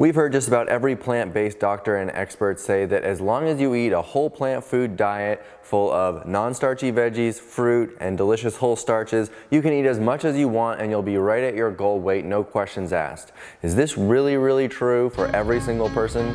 We've heard just about every plant-based doctor and expert say that as long as you eat a whole plant food diet full of non-starchy veggies, fruit, and delicious whole starches, you can eat as much as you want and you'll be right at your goal weight, no questions asked. Is this really true for every single person?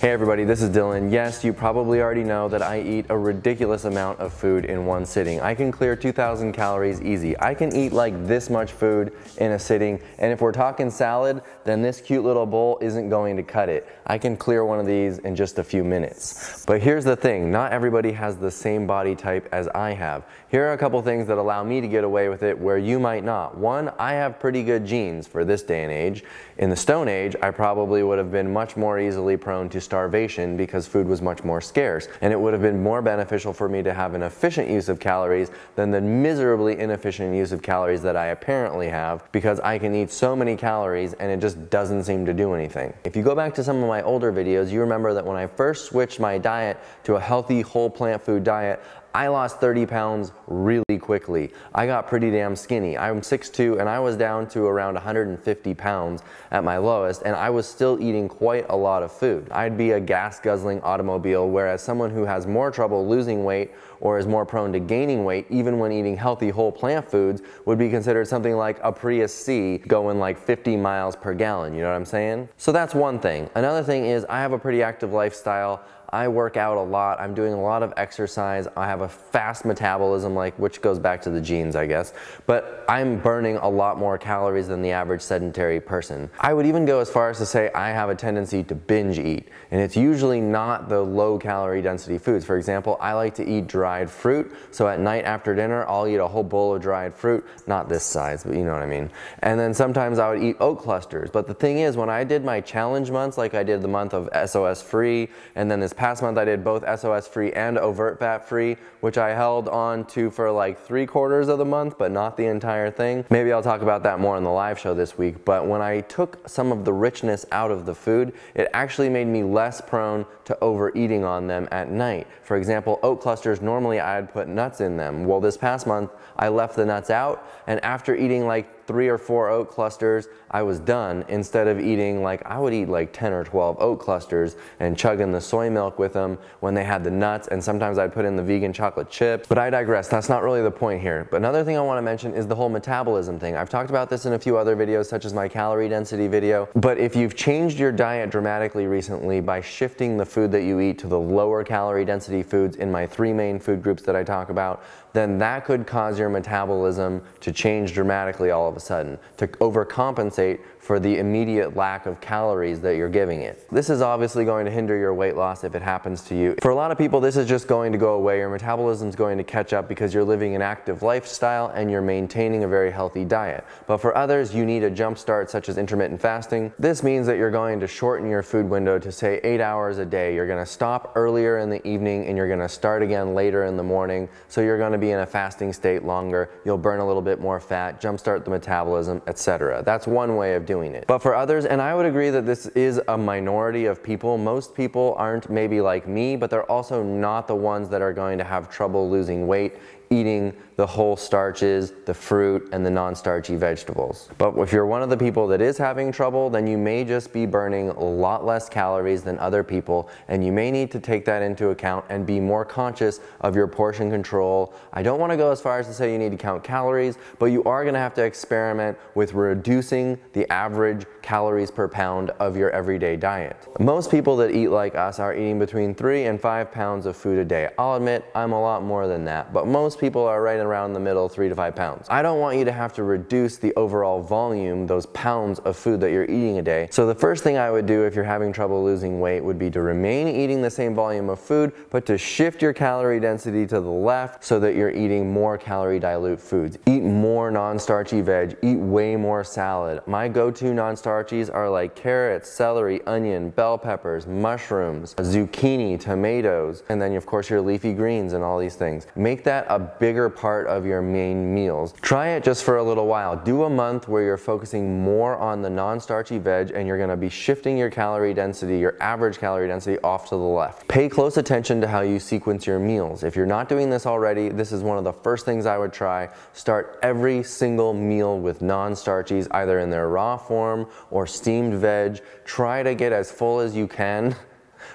Hey everybody, this is Dylan. Yes, you probably already know that I eat a ridiculous amount of food in one sitting. I can clear 2,000 calories easy. I can eat like this much food in a sitting, and if we're talking salad, then this cute little bowl isn't going to cut it. I can clear one of these in just a few minutes. But here's the thing, not everybody has the same body type as I have. Here are a couple things that allow me to get away with it where you might not. One, I have pretty good genes for this day and age. In the Stone Age, I probably would have been much more easily prone to starvation because food was much more scarce, and it would have been more beneficial for me to have an efficient use of calories than the miserably inefficient use of calories that I apparently have, because I can eat so many calories and it just doesn't seem to do anything. If you go back to some of my older videos, you remember that when I first switched my diet to a healthy whole plant food diet, I lost 30 pounds really quickly. I got pretty damn skinny. I'm 6'2", and I was down to around 150 pounds at my lowest, and I was still eating quite a lot of food. I'd be a gas-guzzling automobile, whereas someone who has more trouble losing weight or is more prone to gaining weight, even when eating healthy whole plant foods, would be considered something like a Prius C going like 50 miles per gallon, you know what I'm saying? So that's one thing. Another thing is I have a pretty active lifestyle. I work out a lot, I'm doing a lot of exercise, I have a fast metabolism, like, which goes back to the genes, I guess, but I'm burning a lot more calories than the average sedentary person. I would even go as far as to say I have a tendency to binge eat, and it's usually not the low calorie density foods. For example, I like to eat dried fruit, so at night after dinner, I'll eat a whole bowl of dried fruit, not this size, but you know what I mean. And then sometimes I would eat oat clusters, but the thing is, when I did my challenge months, like I did the month of SOS-Free, and then this past month I did both SOS-Free and overt fat-free, which I held on to for like 3/4 of the month, but not the entire thing. Maybe I'll talk about that more in the live show this week, but when I took some of the richness out of the food, it actually made me less prone to overeating on them at night. For example, oat clusters, normally I'd put nuts in them. Well, this past month I left the nuts out, and after eating like 3 or 4 oat clusters, I was done. Instead of eating like, I would eat like 10 or 12 oat clusters and chugging the soy milk with them when they had the nuts, and sometimes I'd put in the vegan chocolate chips. But I digress, that's not really the point here. But another thing I want to mention is the whole metabolism thing. I've talked about this in a few other videos, such as my calorie density video, but if you've changed your diet dramatically recently by shifting the food that you eat to the lower calorie density foods in my 3 main food groups that I talk about, then that could cause your metabolism to change dramatically all of a sudden, to overcompensate for the immediate lack of calories that you're giving it. This is obviously going to hinder your weight loss if it happens to you. For a lot of people, this is just going to go away. Your metabolism's going to catch up because you're living an active lifestyle and you're maintaining a very healthy diet. But for others, you need a jump start, such as intermittent fasting. This means that you're going to shorten your food window to say 8 hours a day. You're gonna stop earlier in the evening and you're gonna start again later in the morning. So you're gonna be in a fasting state longer, you'll burn a little bit more fat, jumpstart the metabolism, etc. That's one way of doing it. But for others, and I would agree that this is a minority of people, most people aren't maybe like me, but they're also not the ones that are going to have trouble losing weight eating the whole starches, the fruit, and the non-starchy vegetables. But if you're one of the people that is having trouble, then you may just be burning a lot less calories than other people, and you may need to take that into account and be more conscious of your portion control. I don't want to go as far as to say you need to count calories, but you are going to have to experiment with reducing the average calories per pound of your everyday diet. Most people that eat like us are eating between 3 and 5 pounds of food a day. I'll admit I'm a lot more than that, but most people are right around the middle, 3 to 5 pounds. I don't want you to have to reduce the overall volume, those pounds of food that you're eating a day. So the first thing I would do if you're having trouble losing weight would be to remain eating the same volume of food, but to shift your calorie density to the left so that you're eating more calorie dilute foods. Eat more non-starchy veg, eat way more salad. My go-to non-starchies are like carrots, celery, onion, bell peppers, mushrooms, zucchini, tomatoes, and then of course your leafy greens and all these things. Make that a bigger part of your main meals. Try it just for a little while. Do a month where you're focusing more on the non-starchy veg and you're gonna be shifting your calorie density, your average calorie density, off to the left. Pay close attention to how you sequence your meals. If you're not doing this already, this is one of the first things I would try. Start every single meal with non-starchies, either in their raw form or steamed veg. Try to get as full as you can,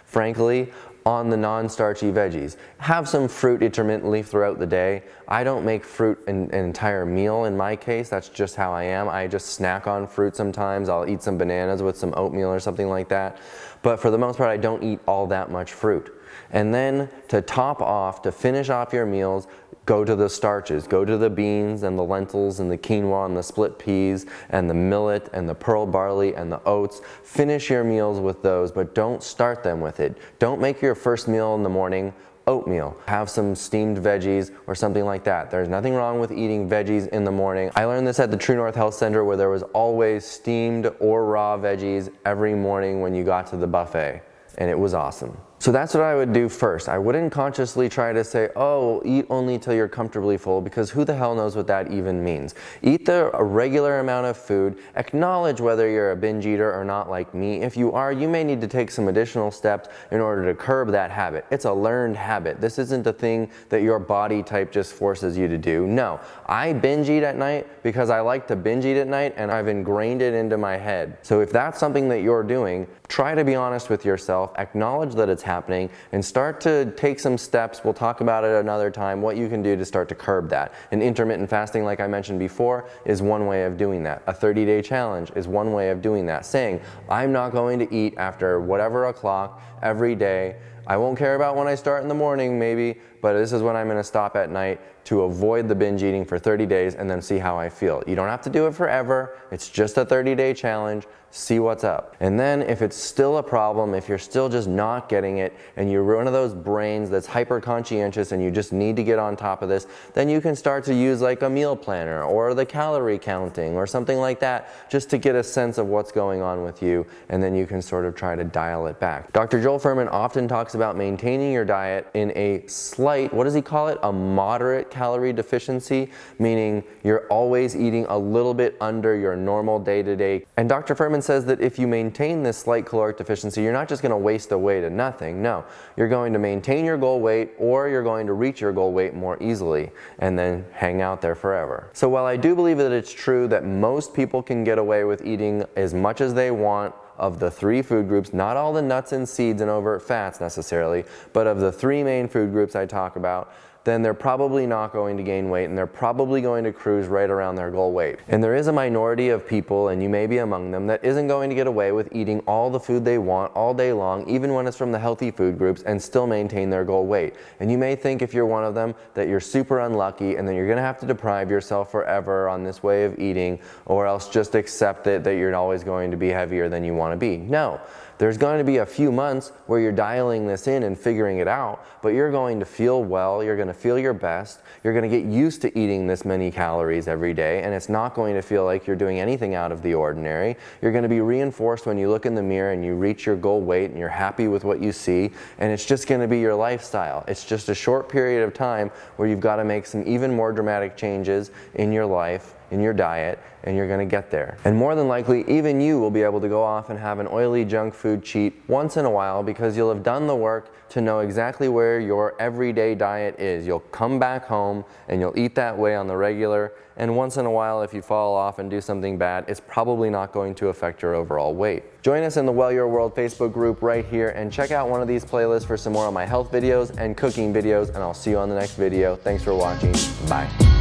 frankly, on the non-starchy veggies. Have some fruit intermittently throughout the day. I don't make fruit an entire meal in my case. That's just how I am. I just snack on fruit sometimes. I'll eat some bananas with some oatmeal or something like that. But for the most part, I don't eat all that much fruit. And then to top off, to finish off your meals, go to the starches. Go to the beans and the lentils and the quinoa and the split peas and the millet and the pearl barley and the oats. Finish your meals with those, but don't start them with it. Don't make your first meal in the morning oatmeal. Have some steamed veggies or something like that. There's nothing wrong with eating veggies in the morning. I learned this at the True North Health Center, where there was always steamed or raw veggies every morning when you got to the buffet, and it was awesome. So that's what I would do first. I wouldn't consciously try to say, oh, eat only till you're comfortably full, because who the hell knows what that even means. Eat the regular amount of food. Acknowledge whether you're a binge eater or not like me. If you are, you may need to take some additional steps in order to curb that habit. It's a learned habit. This isn't a thing that your body type just forces you to do. No, I binge eat at night because I like to binge eat at night, and I've ingrained it into my head. So if that's something that you're doing, try to be honest with yourself, acknowledge that it's happening, and start to take some steps. We'll talk about it another time, what you can do to start to curb that. And intermittent fasting, like I mentioned before, is one way of doing that. A 30-day challenge is one way of doing that. Saying, I'm not going to eat after whatever o'clock every day. I won't care about when I start in the morning maybe, but this is when I'm going to stop at night, to avoid the binge eating for 30 days and then see how I feel. You don't have to do it forever. It's just a 30-day challenge. See what's up. And then if it's still a problem, if you're still just not getting it and you're one of those brains that's hyper-conscientious and you just need to get on top of this, then you can start to use like a meal planner or the calorie counting or something like that, just to get a sense of what's going on with you, and then you can sort of try to dial it back. Dr. Joel Fuhrman often talks about maintaining your diet in a slight, what does he call it? A moderate calorie deficiency, meaning you're always eating a little bit under your normal day-to-day. And Dr. Fuhrman says that if you maintain this slight caloric deficiency, you're not just going to waste away to nothing. No, you're going to maintain your goal weight, or you're going to reach your goal weight more easily and then hang out there forever. So while I do believe that it's true that most people can get away with eating as much as they want of the three food groups, not all the nuts and seeds and overt fats necessarily, but of the three main food groups I talk about, then they're probably not going to gain weight, and they're probably going to cruise right around their goal weight. And there is a minority of people, and you may be among them, that isn't going to get away with eating all the food they want all day long, even when it's from the healthy food groups, and still maintain their goal weight. And you may think, if you're one of them, that you're super unlucky and that you're gonna have to deprive yourself forever on this way of eating, or else just accept it, that you're always going to be heavier than you wanna be. No. There's going to be a few months where you're dialing this in and figuring it out, but you're going to feel well, you're going to feel your best, you're going to get used to eating this many calories every day, and it's not going to feel like you're doing anything out of the ordinary. You're going to be reinforced when you look in the mirror and you reach your goal weight and you're happy with what you see, and it's just going to be your lifestyle. It's just a short period of time where you've got to make some even more dramatic changes in your life, in your diet, and you're gonna get there. And more than likely, even you will be able to go off and have an oily junk food cheat once in a while, because you'll have done the work to know exactly where your everyday diet is. You'll come back home and you'll eat that way on the regular, and once in a while, if you fall off and do something bad, it's probably not going to affect your overall weight. Join us in the Well Your World Facebook group right here, and check out one of these playlists for some more of my health videos and cooking videos, and I'll see you on the next video. Thanks for watching. Bye.